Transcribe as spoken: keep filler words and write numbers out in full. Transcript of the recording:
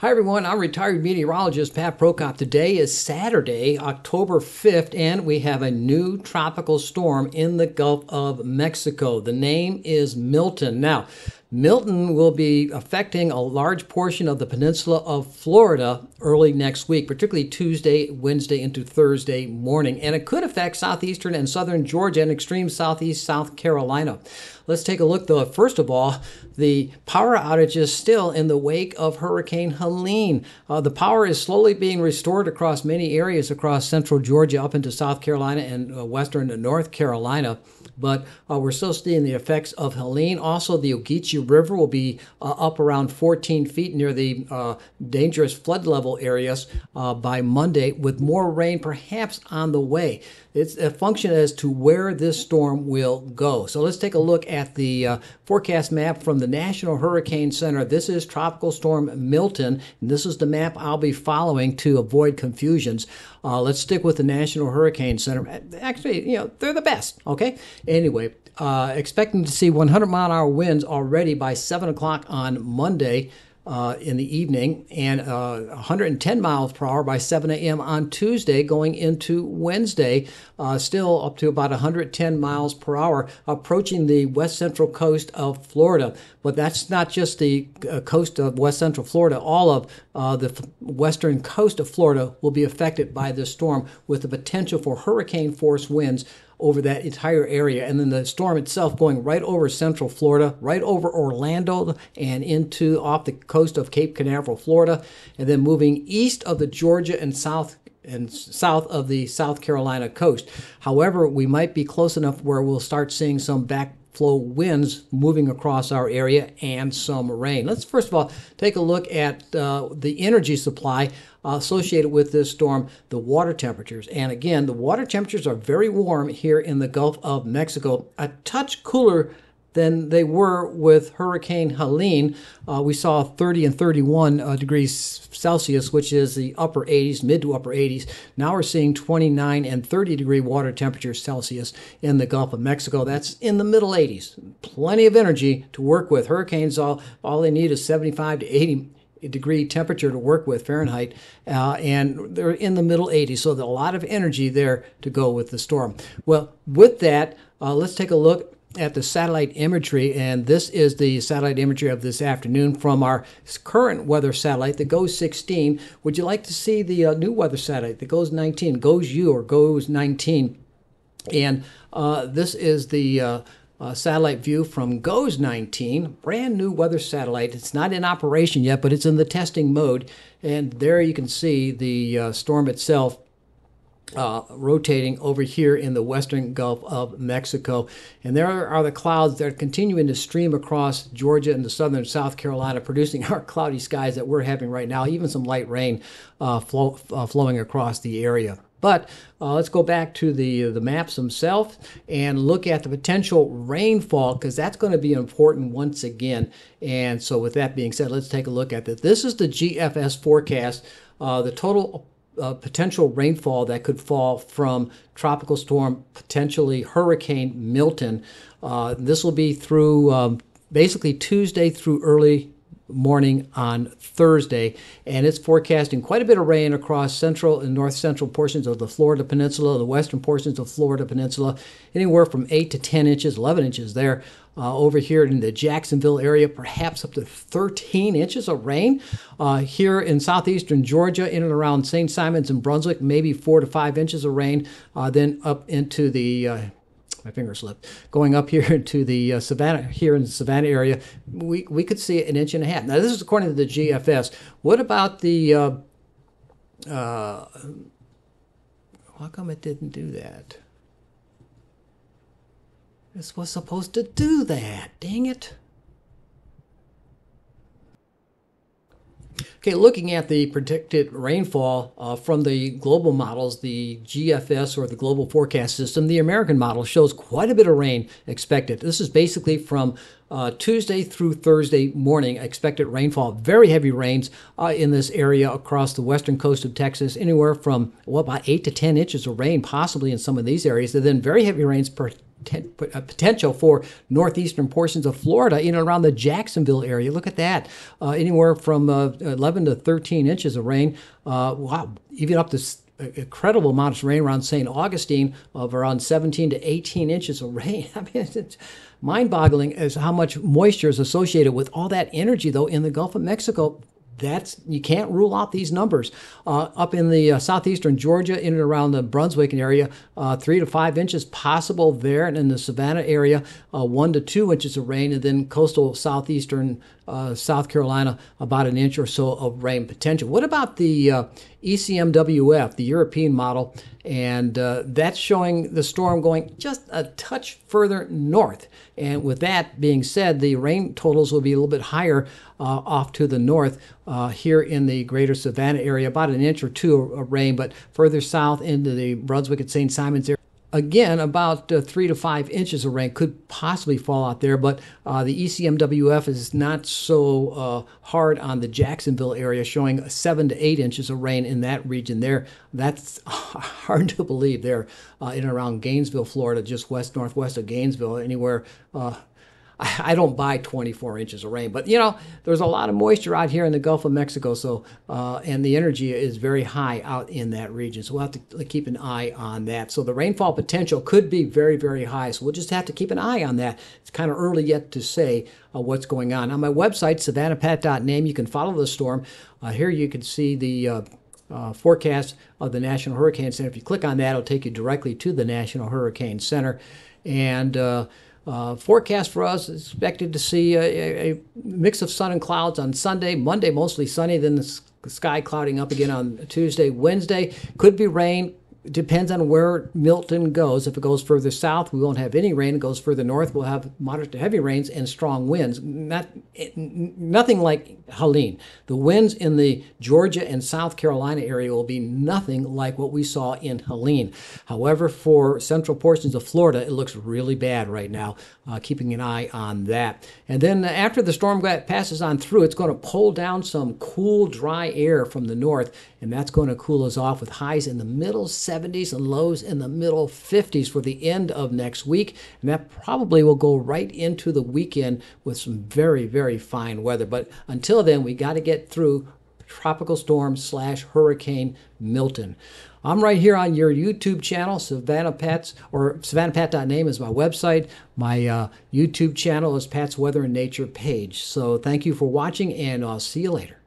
Hi everyone, I'm retired meteorologist Pat Prokop. Today is Saturday, October fifth, and we have a new tropical storm in the Gulf of Mexico. The name is Milton. Now, Milton will be affecting a large portion of the peninsula of Florida early next week, particularly Tuesday, Wednesday, into Thursday morning. And it could affect southeastern and southern Georgia and extreme southeast South Carolina. Let's take a look, though. First of all, the power outage is still in the wake of Hurricane Helene. Uh, the power is slowly being restored across many areas across central Georgia up into South Carolina and uh, western and North Carolina. But uh, we're still seeing the effects of Helene. Also, the Ogeechee River will be uh, up around fourteen feet near the uh, dangerous flood level areas uh, by Monday, with more rain perhaps on the way. It's a function as to where this storm will go. So let's take a look at the uh, forecast map from the National Hurricane Center. This is Tropical Storm Milton, and this is the map I'll be following to avoid confusions. Uh, let's stick with the National Hurricane Center. Actually, you know, they're the best, okay? Anyway, uh, expecting to see one hundred mile an hour winds already by seven o'clock on Monday uh, in the evening, and uh, one hundred ten miles per hour by seven a m on Tuesday going into Wednesday, uh, still up to about one hundred ten miles per hour, approaching the west central coast of Florida. But that's not just the uh, coast of west central Florida. All of uh, the f western coast of Florida will be affected by this storm, with the potential for hurricane force winds over that entire area, and then the storm itself going right over central Florida, right over Orlando and into off the coast of Cape Canaveral, Florida, and then moving east of the Georgia and south and south of the South Carolina coast. However, we might be close enough where we'll start seeing some backflow winds moving across our area and some rain. Let's first of all take a look at uh, the energy supply associated with this storm, the water temperatures. And again, the water temperatures are very warm here in the Gulf of Mexico, a touch cooler than they were with Hurricane Helene. Uh, we saw thirty and thirty-one uh, degrees Celsius, which is the upper eighties, mid to upper eighties. Now we're seeing twenty-nine and thirty degree water temperatures Celsius in the Gulf of Mexico. That's in the middle eighties. Plenty of energy to work with. Hurricanes, all, all they need is seventy-five to eighty degree temperature to work with Fahrenheit, uh, and they're in the middle eighties, so there's a lot of energy there to go with the storm. Well, with that, uh, let's take a look at the satellite imagery, and this is the satellite imagery of this afternoon from our current weather satellite, the GOES sixteen. Would you like to see the uh, new weather satellite, the GOES nineteen, GOES-U or GOES nineteen? And uh, this is the uh, Uh, satellite view from GOES nineteen, brand new weather satellite. It's not in operation yet, but it's in the testing mode. And there you can see the uh, storm itself uh, rotating over here in the western Gulf of Mexico. And there are the clouds that are continuing to stream across Georgia and the southern South Carolina, producing our cloudy skies that we're having right now, even some light rain uh, flow, uh, flowing across the area. But uh, let's go back to the, the maps themselves and look at the potential rainfall, because that's going to be important once again. And so with that being said, let's take a look at it. This is the G F S forecast, uh, the total uh, potential rainfall that could fall from tropical storm, potentially Hurricane Milton. Uh, this will be through um, basically Tuesday through early morning on Thursday, and it's forecasting quite a bit of rain across central and north central portions of the Florida Peninsula, the western portions of Florida Peninsula, anywhere from eight to ten inches, eleven inches there. Uh, over here in the Jacksonville area, perhaps up to thirteen inches of rain. Uh, here in southeastern Georgia, in and around Saint Simons and Brunswick, maybe four to five inches of rain. Uh, then up into the uh, my finger slipped. Going up here into the uh, Savannah, here in the Savannah area, we, we could see an inch and a half. Now, this is according to the G F S. What about the, uh, uh, how come it didn't do that? This was supposed to do that. Dang it. Okay, looking at the predicted rainfall uh, from the global models, the G F S or the Global Forecast System, the American model shows quite a bit of rain expected. This is basically from uh, Tuesday through Thursday morning, expected rainfall, very heavy rains uh, in this area across the western coast of Texas, anywhere from, well, about eight to ten inches of rain possibly in some of these areas, and then very heavy rains per potential for northeastern portions of Florida in and around the Jacksonville area. Look at that. Uh, anywhere from uh, eleven to thirteen inches of rain. Uh, wow, even up to incredible amount of rain around Saint Augustine of around seventeen to eighteen inches of rain. I mean, it's mind-boggling as how much moisture is associated with all that energy, though, in the Gulf of Mexico. That's, you can't rule out these numbers. Uh, up in the uh, southeastern Georgia, in and around the Brunswick area, uh, three to five inches possible there. And in the Savannah area, uh, one to two inches of rain. And then coastal southeastern uh, South Carolina, about an inch or so of rain potential. What about the uh, E C M W F, the European model? And uh, that's showing the storm going just a touch further north. And with that being said, the rain totals will be a little bit higher uh, off to the north uh, here in the greater Savannah area, about an inch or two of rain, but further south into the Brunswick and Saint Simons area. Again, about uh, three to five inches of rain could possibly fall out there, but uh, the E C M W F is not so uh, hard on the Jacksonville area, showing seven to eight inches of rain in that region there. That's hard to believe there uh, in and around Gainesville, Florida, just west northwest of Gainesville, anywhere. Uh, I don't buy twenty-four inches of rain, but you know, there's a lot of moisture out here in the Gulf of Mexico, so uh, and the energy is very high out in that region, so we'll have to keep an eye on that. So the rainfall potential could be very, very high, so we'll just have to keep an eye on that. It's kind of early yet to say uh, what's going on. On my website, Savannah Pat dot name, you can follow the storm. Uh, here you can see the uh, Uh, forecast of the National Hurricane Center. If you click on that, it'll take you directly to the National Hurricane Center. And uh, uh, forecast for us is expected to see a, a mix of sun and clouds on Sunday. Monday, mostly sunny, then the sky clouding up again on Tuesday. Wednesday, could be rain. Depends on where Milton goes. If it goes further south, we won't have any rain. If it goes further north, we'll have moderate to heavy rains and strong winds. Not, nothing like Helene. The winds in the Georgia and South Carolina area will be nothing like what we saw in Helene. However, for central portions of Florida, it looks really bad right now, uh, keeping an eye on that. And then after the storm passes on through, it's going to pull down some cool, dry air from the north, and that's going to cool us off with highs in the middle seventies and lows in the middle fifties for the end of next week. And that probably will go right into the weekend with some very, very fine weather. But until then, we got to get through tropical storm slash hurricane Milton. I'm right here on your YouTube channel, Savannah Pat's, or Savannah Pat dot name is my website. My uh, YouTube channel is Pat's Weather and Nature page. So thank you for watching, and I'll see you later.